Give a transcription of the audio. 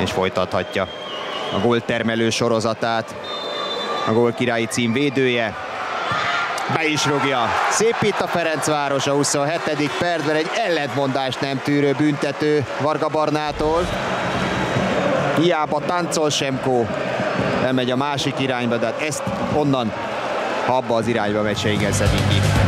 és folytathatja a góltermelő sorozatát. A gólkirályi cím védője. Be is rúgja. Szép itt a Ferencváros a 27. percben, egy ellentmondást nem tűrő büntető Varga Barnától. Hiába táncol Semkó, elmegy a másik irányba, de hát ezt onnan, ha abba az irányba megy, se igen szedik ki.